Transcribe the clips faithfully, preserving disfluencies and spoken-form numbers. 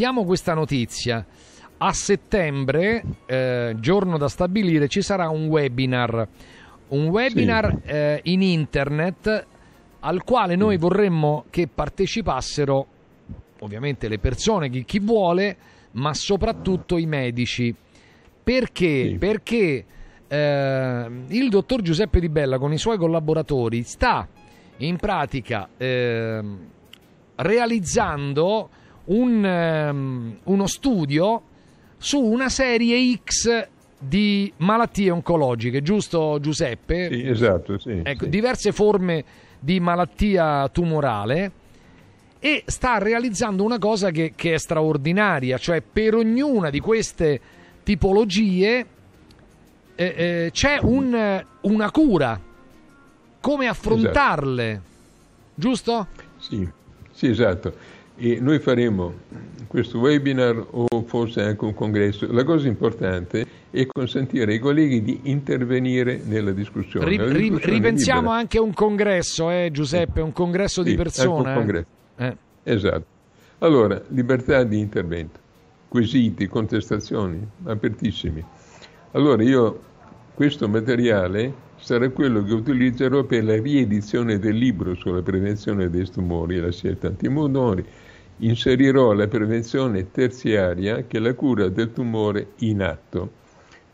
sentiamo questa notizia. A settembre, eh, giorno da stabilire, ci sarà un webinar, un webinar sì. eh, in internet al quale noi vorremmo che partecipassero ovviamente le persone, chi, chi vuole, ma soprattutto i medici. Perché? Sì. Perché eh, il dottor Giuseppe Di Bella con i suoi collaboratori sta in pratica eh, realizzando un, um, uno studio su una serie X di malattie oncologiche, giusto Giuseppe? Sì, esatto, sì, ecco, sì. Diverse forme di malattia tumorale, e sta realizzando una cosa che, che è straordinaria, cioè per ognuna di queste tipologie eh, eh, c'è un, una cura, come affrontarle, esatto. Giusto? Sì, sì, esatto. E noi faremo questo webinar o forse anche un congresso. La cosa importante è consentire ai colleghi di intervenire nella discussione. Ri, discussione ripensiamo libera. Anche a un congresso, eh, Giuseppe, un congresso sì, di persone. Anche un congresso. Eh. Esatto. Allora, libertà di intervento, quesiti, contestazioni, apertissimi. Allora, io questo materiale sarà quello che utilizzerò per la riedizione del libro sulla prevenzione dei tumori e la scelta antitumori. Inserirò la prevenzione terziaria, che è la cura del tumore in atto,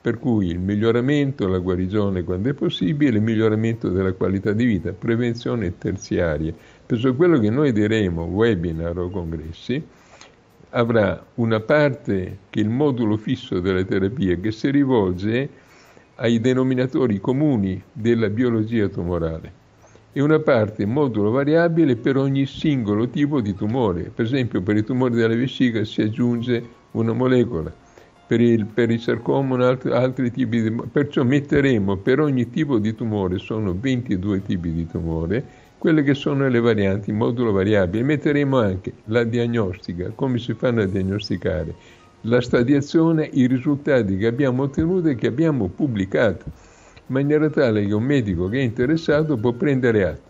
per cui il miglioramento, la guarigione quando è possibile, il miglioramento della qualità di vita, prevenzione terziaria. Penso quello che noi diremo, webinar o congressi, avrà una parte che è il modulo fisso della terapia, che si rivolge ai denominatori comuni della biologia tumorale, e una parte modulo variabile per ogni singolo tipo di tumore. Per esempio, per i tumori della vescica si aggiunge una molecola, per il, per il sarcoma altri, altri tipi di... Perciò metteremo per ogni tipo di tumore, sono ventidue tipi di tumore, quelle che sono le varianti modulo variabile. Metteremo anche la diagnostica, come si fanno a diagnosticare, la stadiazione, i risultati che abbiamo ottenuto e che abbiamo pubblicato, in maniera tale che un medico che è interessato può prendere atto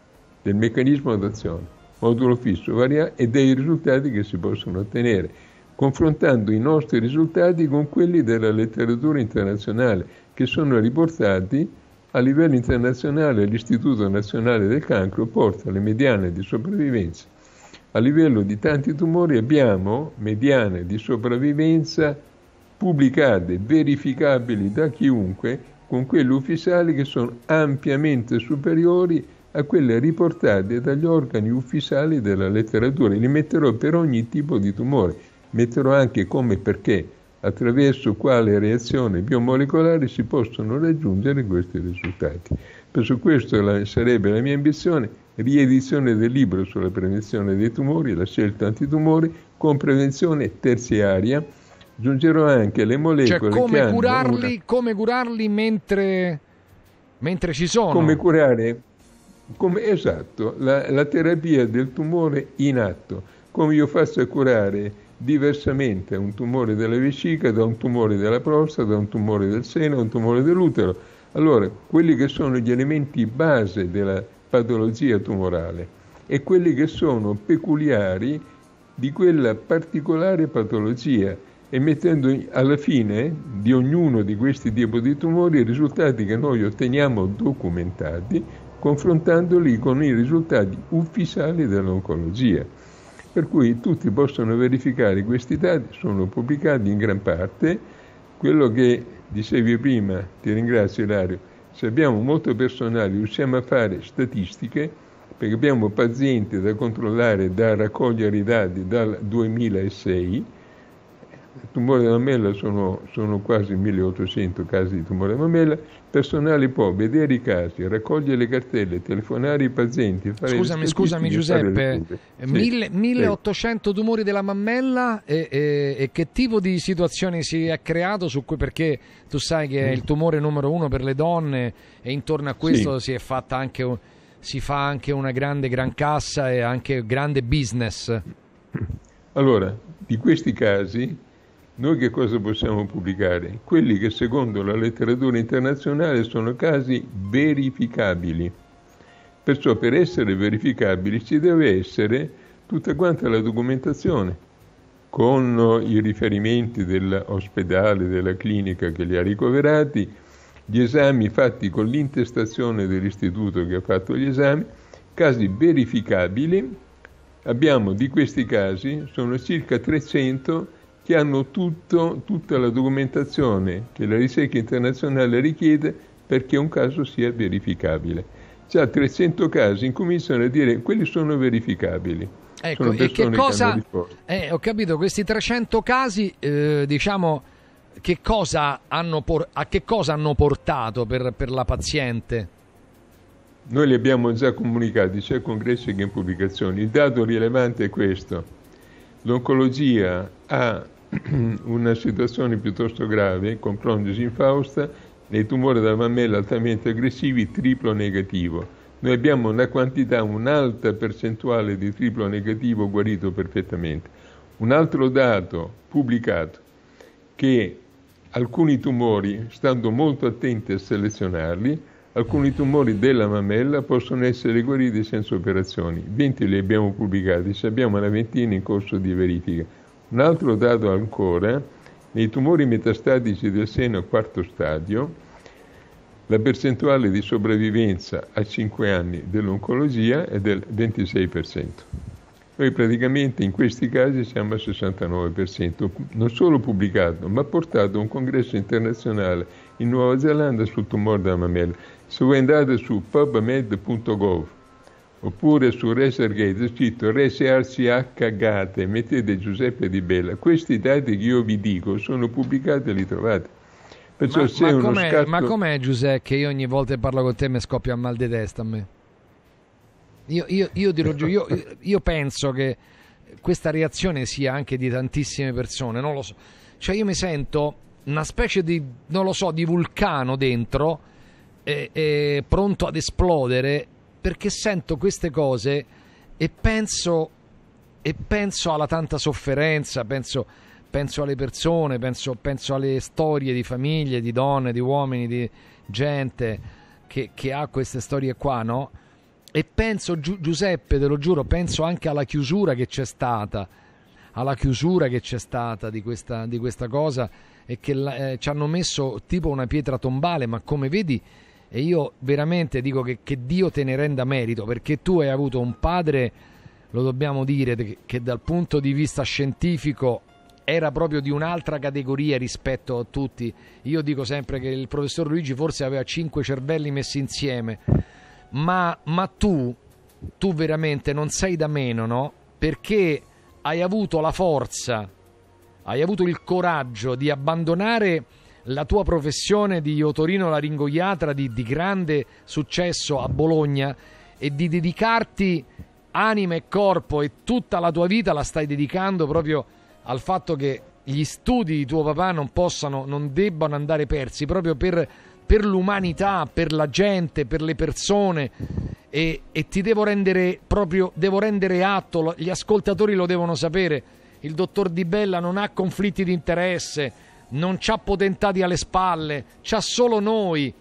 del meccanismo d'azione, modulo fisso, variabile, e dei risultati che si possono ottenere, confrontando i nostri risultati con quelli della letteratura internazionale, che sono riportati a livello internazionale. L'Istituto Nazionale del Cancro porta le mediane di sopravvivenza. A livello di tanti tumori abbiamo mediane di sopravvivenza pubblicate, verificabili da chiunque, con quelle ufficiali che sono ampiamente superiori a quelle riportate dagli organi ufficiali della letteratura. Li metterò per ogni tipo di tumore, metterò anche come e perché, attraverso quale reazione biomolecolare si possono raggiungere questi risultati. Per questo la, sarebbe la mia ambizione, riedizione del libro sulla prevenzione dei tumori, la scelta antitumori, con prevenzione terziaria. Aggiungerò anche le molecole, cioè come che curarli, hanno una... come curarli mentre, mentre ci sono. Come curare, come, esatto, la, la terapia del tumore in atto, come io faccio a curare diversamente un tumore della vescica da un tumore della prostata, da un tumore del seno, da un tumore dell'utero. Allora, quelli che sono gli elementi base della patologia tumorale e quelli che sono peculiari di quella particolare patologia, e mettendo alla fine di ognuno di questi tipi di tumori i risultati che noi otteniamo documentati, confrontandoli con i risultati ufficiali dell'oncologia. Per cui tutti possono verificare questi dati, sono pubblicati in gran parte. Quello che dicevi prima, ti ringrazio Ilario, se abbiamo molto personale riusciamo a fare statistiche, perché abbiamo pazienti da controllare, da raccogliere i dati dal duemilasei. Il tumore della mammella sono, sono quasi milleottocento casi di tumore della mammella. Personale può vedere i casi, raccogliere le cartelle, telefonare i pazienti. Fare scusami, scusami Giuseppe, fare mille, sì, milleottocento sì. Tumori della mammella, e, e, e che tipo di situazione si è creato su cui, perché tu sai che è il tumore numero uno per le donne, e intorno a questo sì. si è fatta anche, si fa anche una grande gran cassa e anche grande business. Allora, di questi casi noi che cosa possiamo pubblicare? Quelli che secondo la letteratura internazionale sono casi verificabili. Perciò per essere verificabili ci deve essere tutta quanta la documentazione, con i riferimenti dell'ospedale, della clinica che li ha ricoverati, gli esami fatti con l'intestazione dell'istituto che ha fatto gli esami, casi verificabili. Abbiamo di questi casi, sono circa trecento che hanno tutto, tutta la documentazione che la ricerca internazionale richiede perché un caso sia verificabile. Già trecento casi incominciano a dire quelli sono verificabili. Ecco, e che cosa, eh, ho capito, questi trecento casi, eh, diciamo, che cosa hanno por- a che cosa hanno portato per, per la paziente? Noi li abbiamo già comunicati, sia a congressi che in pubblicazioni. Il dato rilevante è questo: l'oncologia ha una situazione piuttosto grave, con prognosi infausta, nei tumori della mammella altamente aggressivi, triplo negativo. Noi abbiamo una quantità, un'alta percentuale di triplo negativo guarito perfettamente. Un altro dato pubblicato, che alcuni tumori, stando molto attenti a selezionarli, alcuni tumori della mammella possono essere guariti senza operazioni. venti li abbiamo pubblicati, se abbiamo una ventina in corso di verifica. Un altro dato ancora, nei tumori metastatici del seno a quarto stadio, la percentuale di sopravvivenza a cinque anni dell'oncologia è del ventisei per cento. Noi praticamente in questi casi siamo al sessantanove per cento, non solo pubblicato, ma portato a un congresso internazionale in Nuova Zelanda sul tumore della mammella. Se voi andate su pub med punto gov oppure su ResearchGate, è scritto ResearchGate, mettete Giuseppe Di Bella. Questi dati che io vi dico sono pubblicati e li trovate. Perciò ma, ma, uno com'è, scatto... ma com'è, Giuseppe, che io ogni volta che parlo con te mi scoppia a mal di testa a me? Io, io, io, dirò giù, io, io penso che questa reazione sia anche di tantissime persone, non lo so. Cioè io mi sento una specie di, non lo so, di vulcano dentro, eh, eh, pronto ad esplodere, perché sento queste cose e penso, e penso alla tanta sofferenza, penso... Penso alle persone, penso, penso alle storie di famiglie, di donne, di uomini, di gente che, che ha queste storie qua, no? E penso, Gi- Giuseppe, te lo giuro, penso anche alla chiusura che c'è stata, alla chiusura che c'è stata di questa, di questa cosa, e che eh, ci hanno messo tipo una pietra tombale, ma come vedi, e io veramente dico che, che Dio te ne renda merito, perché tu hai avuto un padre, lo dobbiamo dire, che, che dal punto di vista scientifico era proprio di un'altra categoria rispetto a tutti. Io dico sempre che il professor Luigi forse aveva cinque cervelli messi insieme, ma, ma tu, tu veramente non sei da meno, no? Perché hai avuto la forza, hai avuto il coraggio di abbandonare la tua professione di otorino-laringoiatra di, di grande successo a Bologna e di dedicarti anima e corpo, e tutta la tua vita la stai dedicando proprio al fatto che gli studi di tuo papà non possano, non debbano andare persi, proprio per, per l'umanità, per la gente, per le persone, e, e ti devo rendere proprio, devo rendere atto, gli ascoltatori lo devono sapere, il dottor Di Bella non ha conflitti di interesse, non c'ha potentati alle spalle, c'ha solo noi,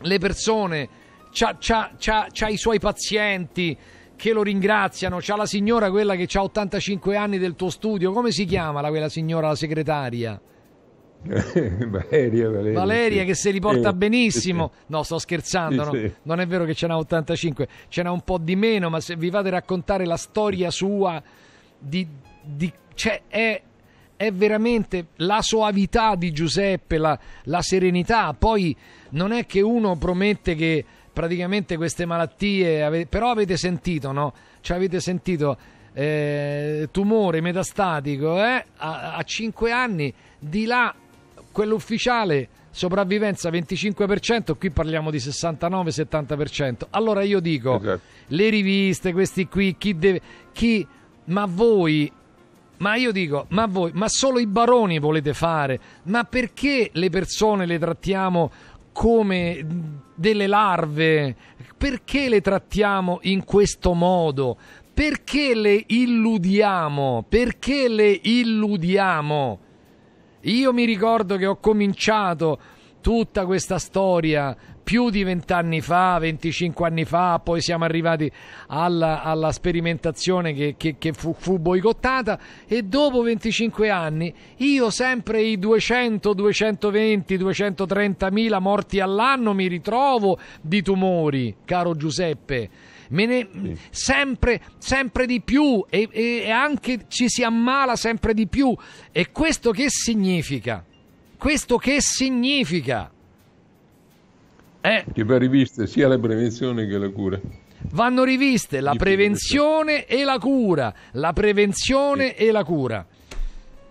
le persone, c'ha, c'ha, c'ha, c'ha i suoi pazienti che lo ringraziano, c'ha la signora quella che ha ottantacinque anni del tuo studio, come si chiama la, quella signora, la segretaria? Valeria, Valeria, Valeria sì. Che se li porta eh, benissimo, sì, sì. No, sto scherzando, sì, no? Sì. Non è vero che ce n'ha ottantacinque, ce n'ha un po' di meno, ma se vi fate raccontare la storia sua di, di, cioè, è, è veramente la soavità di Giuseppe, la, la serenità. Poi non è che uno promette che praticamente queste malattie, però avete sentito, no? Cioè avete sentito eh, tumore metastatico eh? a, a cinque anni, di là quell'ufficiale sopravvivenza venticinque per cento, qui parliamo di sessantanove settanta per cento. Allora io dico, esatto. Le riviste, questi qui, chi deve, chi, ma voi, ma io dico, ma voi, ma solo i baroni volete fare, ma perché le persone le trattiamo come delle larve? Perché le trattiamo in questo modo? Perché le illudiamo? Perché le illudiamo? Io mi ricordo che ho cominciato tutta questa storia più di vent'anni fa, venticinque anni fa, poi siamo arrivati alla, alla sperimentazione che, che, che fu, fu boicottata, e dopo venticinque anni io sempre i duecento, duecentoventi, duecentotrenta mila morti all'anno mi ritrovo di tumori, caro Giuseppe. Me ne, sì. sempre, sempre di più, e, e anche ci si ammala sempre di più. E questo che significa? Questo che significa? Eh, che va riviste sia la prevenzione che la cura. Vanno riviste la prevenzione e la cura. La prevenzione sì. e la cura.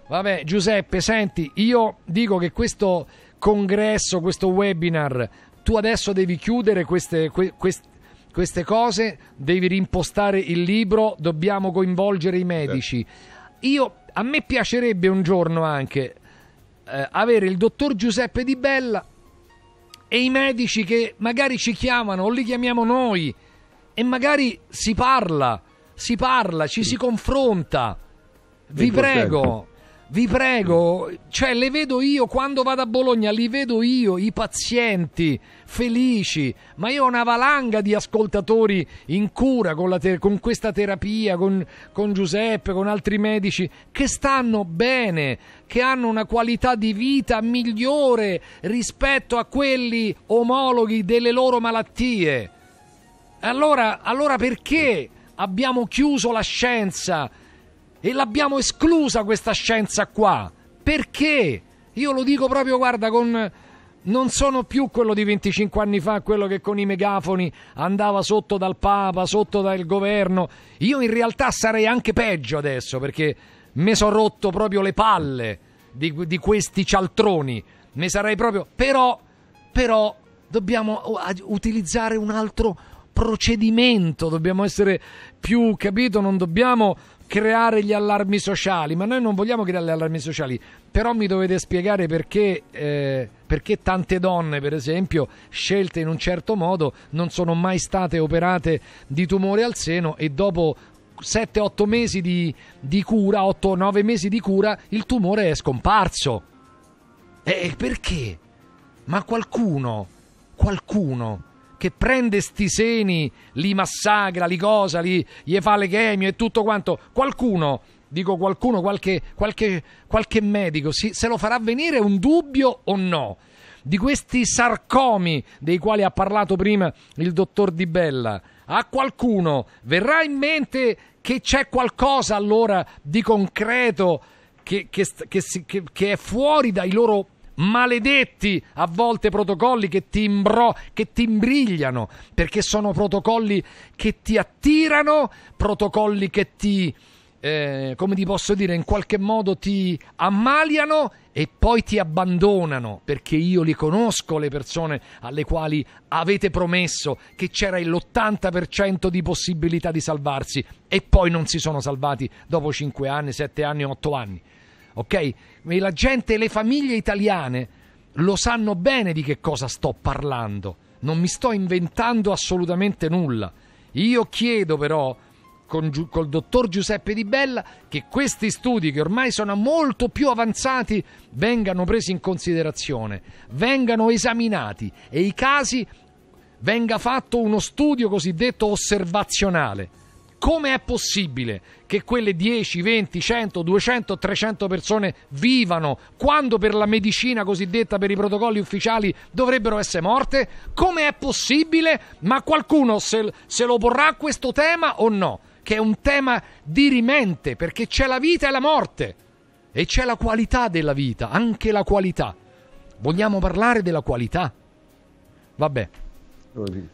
Vabbè, Giuseppe, senti, io dico che questo congresso, questo webinar, tu adesso devi chiudere queste... Que, queste Queste cose, devi rimpostare il libro, dobbiamo coinvolgere i medici. Io, a me piacerebbe un giorno anche eh, avere il dottor Giuseppe Di Bella e i medici che magari ci chiamano o li chiamiamo noi, e magari si parla, si parla, ci si confronta. Vi prego, vi prego, cioè le vedo io quando vado a Bologna, li vedo io, i pazienti felici, ma io ho una valanga di ascoltatori in cura con, la te con questa terapia, con, con Giuseppe, con altri medici, che stanno bene, che hanno una qualità di vita migliore rispetto a quelli omologhi delle loro malattie. Allora, allora perché abbiamo chiuso la scienza? E l'abbiamo esclusa questa scienza qua. Perché? Io lo dico proprio, guarda, con... non sono più quello di venticinque anni fa, quello che con i megafoni andava sotto dal Papa, sotto dal governo. Io in realtà sarei anche peggio adesso, perché mi sono rotto proprio le palle di, di questi cialtroni. Mi sarei proprio... Però, però dobbiamo utilizzare un altro procedimento, dobbiamo essere più, capito? Non dobbiamo... creare gli allarmi sociali, ma noi non vogliamo creare gli allarmi sociali, però mi dovete spiegare perché, eh, perché tante donne, per esempio, scelte in un certo modo, non sono mai state operate di tumore al seno, e dopo sette otto mesi di, di cura, otto nove mesi di cura, il tumore è scomparso. E perché? Ma qualcuno, qualcuno... che prende sti seni, li massacra, li cosa, li, gli fa le chemie e tutto quanto. Qualcuno, dico qualcuno, qualche, qualche, qualche medico, si, se lo farà venire un dubbio o no? Di questi sarcomi dei quali ha parlato prima il dottor Di Bella, a qualcuno verrà in mente che c'è qualcosa allora di concreto che, che, che, si, che, che è fuori dai loro maledetti a volte protocolli che ti, imbro, che ti imbrigliano, perché sono protocolli che ti attirano, protocolli che ti, eh, come ti posso dire, in qualche modo ti ammaliano e poi ti abbandonano, perché io li conosco le persone alle quali avete promesso che c'era l'ottanta per cento di possibilità di salvarsi e poi non si sono salvati dopo cinque anni, sette anni, otto anni. Ok? La gente, le famiglie italiane lo sanno bene di che cosa sto parlando. Non mi sto inventando assolutamente nulla. Io chiedo però con col dottor Giuseppe Di Bella che questi studi, che ormai sono molto più avanzati, vengano presi in considerazione, vengano esaminati e i casi venga fatto uno studio cosiddetto osservazionale. Come è possibile che quelle dieci, venti, cento, duecento, trecento persone vivano quando per la medicina cosiddetta, per i protocolli ufficiali, dovrebbero essere morte? Come è possibile? Ma qualcuno se, se lo porrà questo tema o no? Che è un tema dirimente, perché c'è la vita e la morte e c'è la qualità della vita, anche la qualità. Vogliamo parlare della qualità? Vabbè.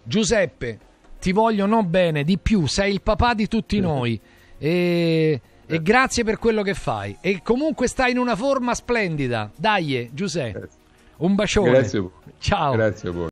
Giuseppe, ti voglio non bene, di più, sei il papà di tutti noi e, e grazie per quello che fai, e comunque stai in una forma splendida. Dai, Giuseppe, un bacione. Grazie. Ciao. Grazie a voi.